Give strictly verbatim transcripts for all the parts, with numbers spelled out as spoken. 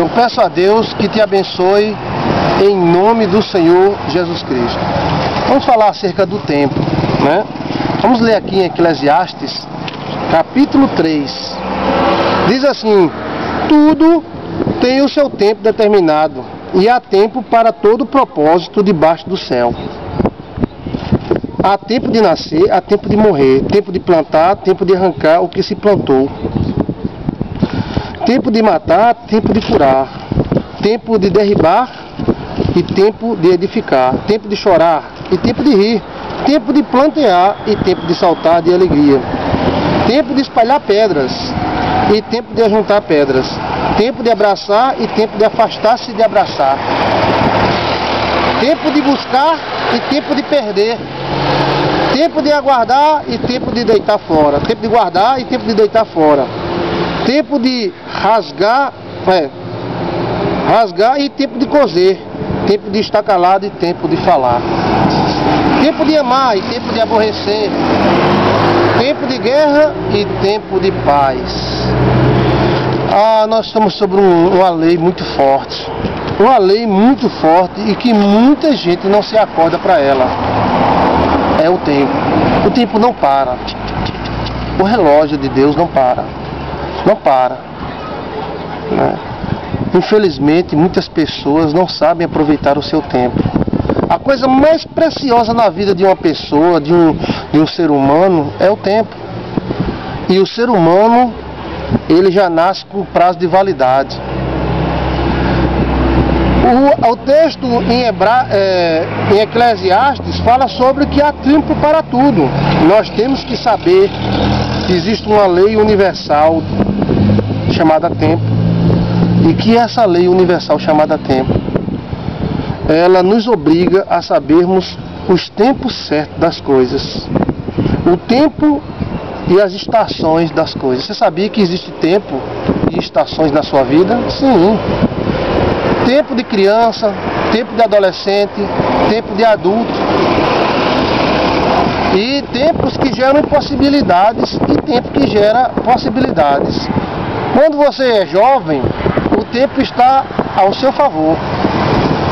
Eu peço a Deus que te abençoe em nome do Senhor Jesus Cristo. Vamos falar acerca do tempo, né? Vamos ler aqui em Eclesiastes, capítulo três. Diz assim: tudo tem o seu tempo determinado, e há tempo para todo propósito debaixo do céu. Há tempo de nascer, há tempo de morrer, tempo de plantar, tempo de arrancar o que se plantou, tempo de matar, tempo de curar, tempo de derribar e tempo de edificar, tempo de chorar e tempo de rir, tempo de plantear e tempo de saltar de alegria, tempo de espalhar pedras e tempo de ajuntar pedras, tempo de abraçar e tempo de afastar-se de abraçar, tempo de buscar e tempo de perder, tempo de aguardar e tempo de deitar fora, tempo de guardar e tempo de deitar fora, tempo de rasgar, é, rasgar e tempo de coser, tempo de estar calado e tempo de falar, tempo de amar e tempo de aborrecer, tempo de guerra e tempo de paz. Ah, nós estamos sobre um, uma lei muito forte, uma lei muito forte e que muita gente não se acorda para ela. É o tempo. O tempo não para. O relógio de Deus não para. Não para. Né? Infelizmente, muitas pessoas não sabem aproveitar o seu tempo. A coisa mais preciosa na vida de uma pessoa, de um, de um ser humano, é o tempo. E o ser humano, ele já nasce com prazo de validade. O, o texto em, Hebra, é, em Eclesiastes fala sobre que há tempo para tudo. Nós temos que saber que existe uma lei universal chamada tempo, e que essa lei universal chamada tempo, ela nos obriga a sabermos os tempos certos das coisas, o tempo e as estações das coisas. Você sabia que existe tempo e estações na sua vida? Sim. Tempo de criança, tempo de adolescente, tempo de adulto. E tempos que geram possibilidades e tempo que gera possibilidades. Quando você é jovem, o tempo está ao seu favor.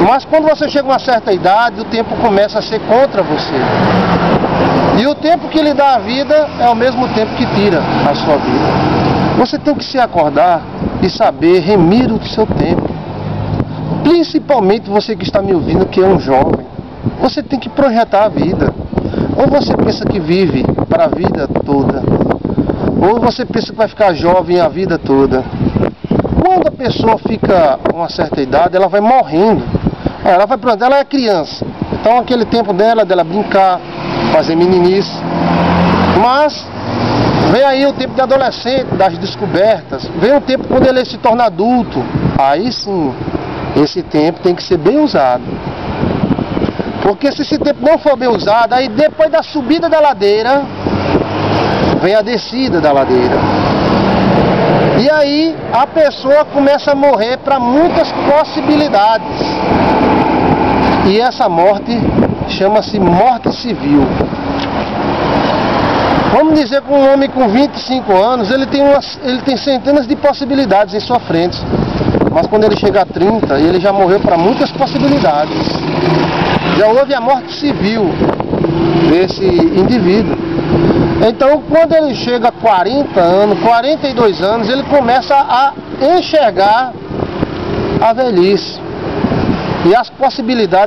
Mas quando você chega a uma certa idade, o tempo começa a ser contra você. E o tempo que lhe dá a vida é o mesmo tempo que tira a sua vida. Você tem que se acordar e saber remir o seu tempo. Principalmente você que está me ouvindo, que é um jovem, você tem que projetar a vida. Ou você pensa que vive para a vida toda, ou você pensa que vai ficar jovem a vida toda. Quando a pessoa fica a uma certa idade, ela vai morrendo. Ela vai pronto, ela é criança, então aquele tempo dela, dela brincar, fazer meninice. Mas vem aí o tempo de adolescente, das descobertas. Vem o tempo quando ele se torna adulto. Aí sim, esse tempo tem que ser bem usado. Porque se esse tempo não for bem usado, aí depois da subida da ladeira, vem a descida da ladeira. E aí a pessoa começa a morrer para muitas possibilidades. E essa morte chama-se morte civil. Vamos dizer que um homem com vinte e cinco anos, ele tem, umas, ele tem centenas de possibilidades em sua frente. Mas quando ele chega a trinta, ele já morreu para muitas possibilidades. Já houve a morte civil desse indivíduo. Então, quando ele chega a quarenta anos, quarenta e dois anos, ele começa a enxergar a velhice e as possibilidades